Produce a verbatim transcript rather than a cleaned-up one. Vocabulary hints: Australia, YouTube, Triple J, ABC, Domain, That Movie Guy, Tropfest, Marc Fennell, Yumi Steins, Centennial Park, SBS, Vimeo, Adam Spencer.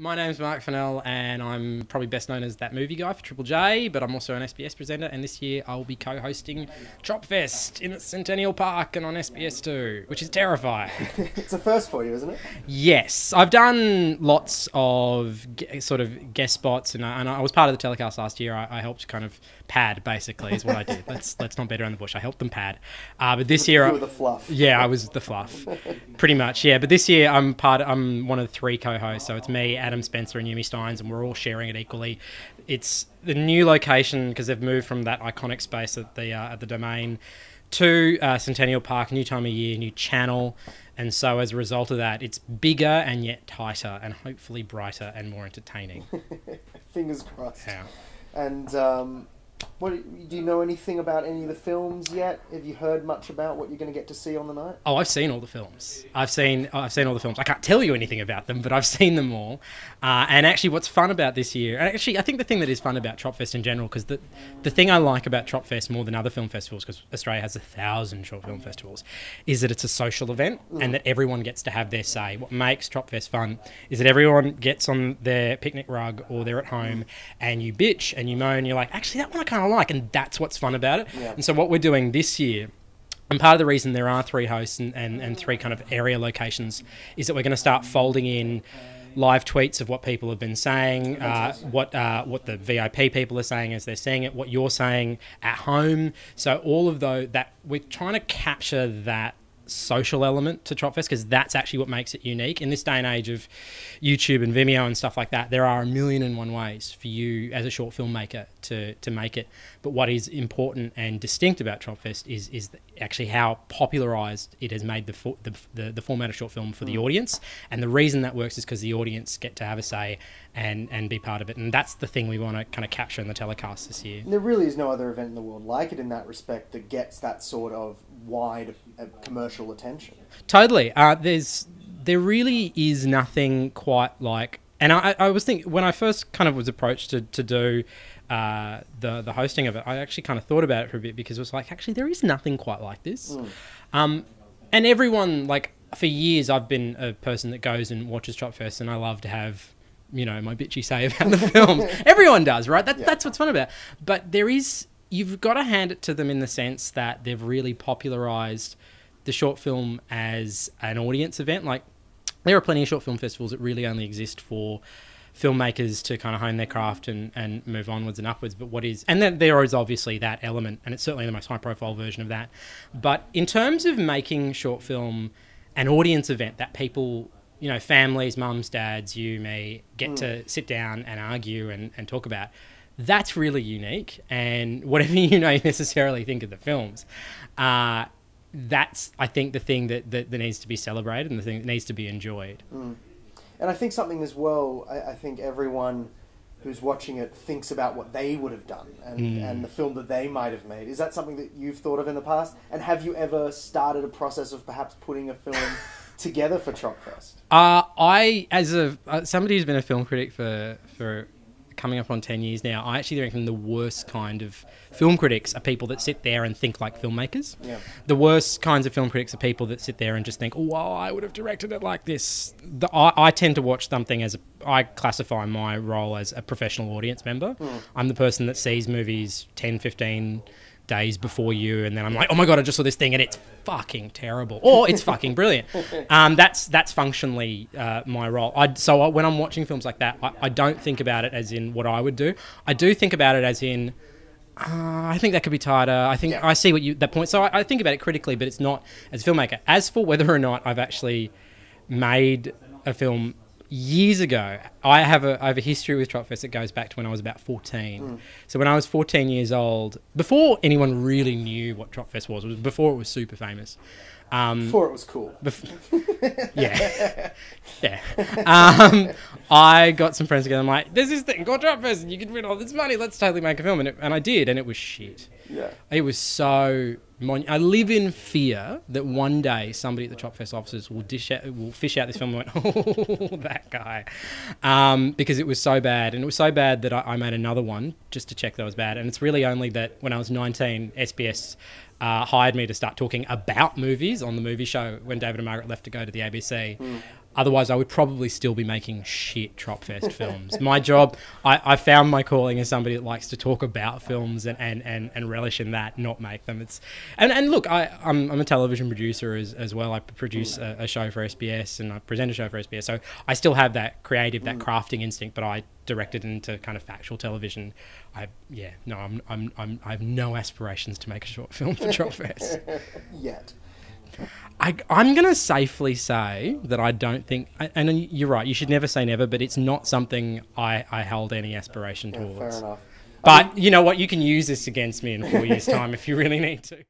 my name's Marc Fennell, and I'm probably best known as That Movie Guy for Triple J, but I'm also an S B S presenter, and this year I'll be co-hosting Tropfest in Centennial Park and on S B S two, which is terrifying. It's a first for you, isn't it? Yes. I've done lots of sort of guest spots, and I, and I was part of the telecast last year. I, I helped kind of pad, basically, is what I did. Let's, let's not beat around the bush. I helped them pad. Uh, but this year... You were the fluff. Yeah, I was the fluff, pretty much, yeah. But this year I'm, part, I'm one of the three co-hosts, so it's me, Adam Spencer and Yumi Steins, and we're all sharing it equally. It's the new location because they've moved from that iconic space at the uh, at the Domain to uh, Centennial Park. New time of year, new channel, and so as a result of that, it's bigger and yet tighter, and hopefully brighter and more entertaining. Fingers crossed. Yeah. And um, what do you know anything about any of the films yet? Have you heard much about what you're going to get to see on the night? Oh, I've seen all the films. I've seen I've seen all the films. I can't tell you anything about them, but I've seen them all. Uh, and actually, what's fun about this year, and actually, I think the thing that is fun about Tropfest in general, because the the thing I like about Tropfest more than other film festivals, because Australia has a thousand short film festivals, is that it's a social event mm. and that everyone gets to have their say. What makes Tropfest fun is that everyone gets on their picnic rug or they're at home mm. and you bitch and you moan. You're like, actually, that one I kind of like, and that's what's fun about it. Yeah. And so what we're doing this year, and part of the reason there are three hosts and, and, and three kind of area locations, is that we're going to start folding in live tweets of what people have been saying, uh, what uh, what the V I P people are saying as they're saying it, what you're saying at home. So all of those, that we're trying to capture that social element to Tropfest, because that's actually what makes it unique. In this day and age of YouTube and Vimeo and stuff like that, there are a million and one ways for you as a short filmmaker to to make it. But what is important and distinct about Tropfest is is actually how popularized it has made the fo the, the the format of short film for mm. the audience. And the reason that works is because the audience get to have a say and and be part of it. And that's the thing we want to kind of capture in the telecast this year. And there really is no other event in the world like it in that respect that gets that sort of wide uh, commercial attention. Totally. Uh, there's, there really is nothing quite like, and I, I was thinking, when I first kind of was approached to, to do uh, the, the hosting of it, I actually kind of thought about it for a bit, because it was like, actually, there is nothing quite like this. Mm. Um, and everyone, like, for years, I've been a person that goes and watches Tropfest, and I love to have, you know, my bitchy say about the films. Everyone does, right? That, yeah. That's what's fun about it. But there is, you've got to hand it to them in the sense that they've really popularized the short film as an audience event. Like, there are plenty of short film festivals that really only exist for filmmakers to kind of hone their craft and, and move onwards and upwards. But what is, and then there is obviously that element, and it's certainly the most high profile version of that. But in terms of making short film an audience event that people, you know, families, mums, dads, you, me, get mm. to sit down and argue and, and talk about, that's really unique. And whatever, you know, necessarily think of the films, uh, that's, I think, the thing that, that, that needs to be celebrated and the thing that needs to be enjoyed. Mm. And I think something as well, I, I think everyone who's watching it thinks about what they would have done and, mm. and the film that they might have made. Is that something that you've thought of in the past? And have you ever started a process of perhaps putting a film together for Tropfest? Uh, I, as a uh, somebody who's been a film critic for... for coming up on ten years now, I actually reckon the worst kind of film critics are people that sit there and think like filmmakers. Yeah. The worst kinds of film critics are people that sit there and just think, oh, well, I would have directed it like this. The, I, I tend to watch something as, a, I classify my role as a professional audience member. Mm. I'm the person that sees movies ten, fifteen days before you, and then I'm like, oh my God, I just saw this thing and it's fucking terrible, or it's fucking brilliant. Um, that's that's functionally uh, my role. I, so I, when I'm watching films like that, I, I don't think about it as in what I would do. I do think about it as in, uh, I think that could be tighter. I think yeah. I see what you that point. So I, I think about it critically, but it's not as a filmmaker. As for whether or not I've actually made a film years ago, I have a I have a history with Tropfest that goes back to when I was about fourteen. Mm. So when I was fourteen years old, before anyone really knew what Tropfest was, was before it was super famous, um, before it was cool, yeah, yeah. Um, I got some friends together. I'm like, there's this thing called Tropfest, and you can win all this money. Let's totally make a film, and it, and I did, and it was shit. Yeah, it was so. I live in fear that one day somebody at the Tropfest offices will dish out, will fish out this film and went, oh, that guy. Um, because it was so bad. And it was so bad that I, I made another one just to check that it was bad. And it's really only that when I was nineteen, S B S uh, hired me to start talking about movies on the movie show when David and Margaret left to go to the A B C. Mm. Otherwise, I would probably still be making shit Tropfest films. My job, I, I found my calling as somebody that likes to talk about films and, and, and, and relish in that, not make them. It's And, and look, I, I'm, I'm a television producer as, as well. I produce a, a show for S B S and I present a show for S B S. So I still have that creative, that crafting instinct, but I direct it into kind of factual television. I Yeah, no, I'm, I'm, I'm, I have no aspirations to make a short film for Tropfest. Yet. I, I'm going to safely say that I don't think, and you're right, you should never say never, but it's not something I, I held any aspiration towards. Yeah, fair enough. But I mean, you know what, you can use this against me in four years' time if you really need to.